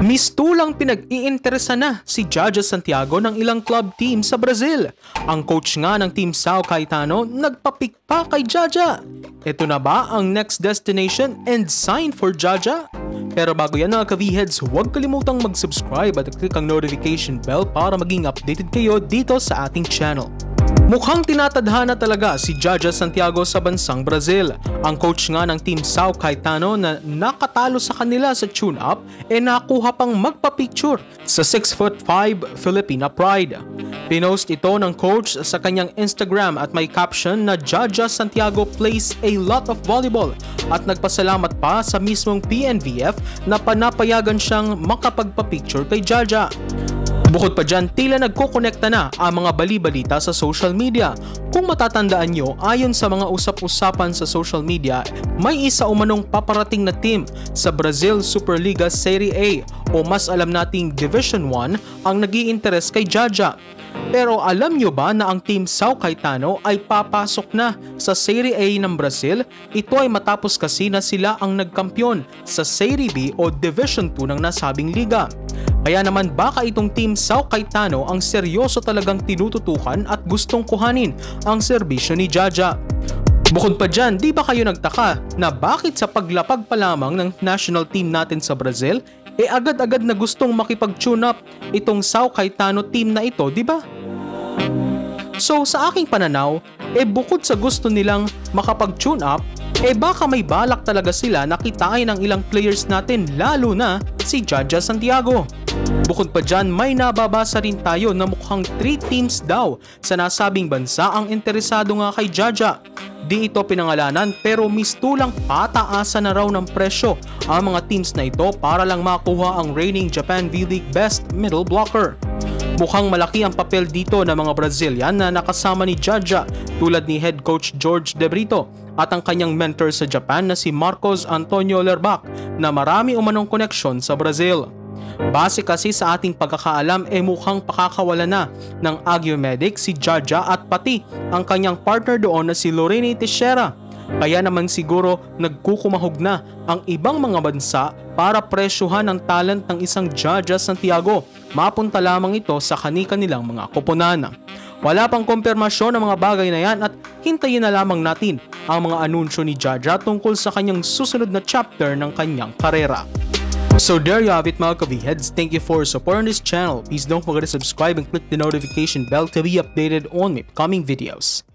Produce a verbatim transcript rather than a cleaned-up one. Mistulang pinag-iinteresa na si Jaja Santiago ng ilang club team sa Brazil. Ang coach nga ng Team Sao Caetano nagpapikpa kay Jaja. Ito na ba ang next destination and sign for Jaja? Pero bago yan mga ka-Vheadz, huwag kalimutang mag-subscribe at click ang notification bell para maging updated kayo dito sa ating channel. Mukhang tinatadhana talaga si Jaja Santiago sa bansang Brazil. Ang coach nga ng Team Sao Caetano na nakatalo sa kanila sa tune-up e nakuha pang magpapicture sa six foot five Filipina Pride. Pinost ito ng coach sa kanyang Instagram at may caption na Jaja Santiago plays a lot of volleyball at nagpasalamat pa sa mismong P N V F na panapayagan siyang makapagpapicture kay Jaja. Bukod pa dyan, tila nagkukonekta na ang mga balibalita sa social media. Kung matatandaan nyo, ayon sa mga usap-usapan sa social media, may isa umanong paparating na team sa Brazil Superliga Serie A o mas alam nating Division one ang nag-iinteres kay Jaja. Pero alam nyo ba na ang Team Sao Caetano ay papasok na sa Serie A ng Brazil? Ito ay matapos kasi na sila ang nagkampiyon sa Serie B o Division two ng nasabing liga. Kaya naman baka itong Team Sao Caetano ang seryoso talagang tinututukan at gustong kuhanin ang serbisyo ni Jaja. Bukod pa dyan, di ba kayo nagtaka na bakit sa paglapag pa lamang ng national team natin sa Brazil, e eh agad-agad na gustong makipag-tune up itong Sao Caetano team na ito, di ba? So sa aking pananaw, e eh bukod sa gusto nilang makapag-tune up, e eh baka may balak talaga sila na kitain ang ilang players natin lalo na si Jaja Santiago. Bukod pa dyan, may nababasa rin tayo na mukhang three teams daw sa nasabing bansa ang interesado nga kay Jaja. Di ito pinangalanan pero mistulang pataasan na raw ng presyo ang mga teams na ito para lang makuha ang reigning Japan V-League Best Middle Blocker. Mukhang malaki ang papel dito ng mga Brazilian na nakasama ni Jaja tulad ni head coach George De Brito at ang kanyang mentor sa Japan na si Marcos Antonio Lerbach na marami umanong koneksyon sa Brazil. Base kasi sa ating pagkakaalam e eh mukhang pakakawala na ng Agio Medic si Jaja at pati ang kanyang partner doon na si Lorene Tisera. Kaya naman siguro nagkukumahog na ang ibang mga bansa para presyuhan ang talent ng isang Jaja Santiago. Mapunta lamang ito sa kani-kanilang mga koponan. Wala pang kumpirmasyon ng mga bagay na yan at hintayin na lamang natin ang mga anunsyo ni Jaja tungkol sa kanyang susunod na chapter ng kanyang karera. So there you have it mga ka-Vheadz, thank you for supporting this channel. Please don't forget to subscribe and click the notification bell to be updated on my upcoming videos.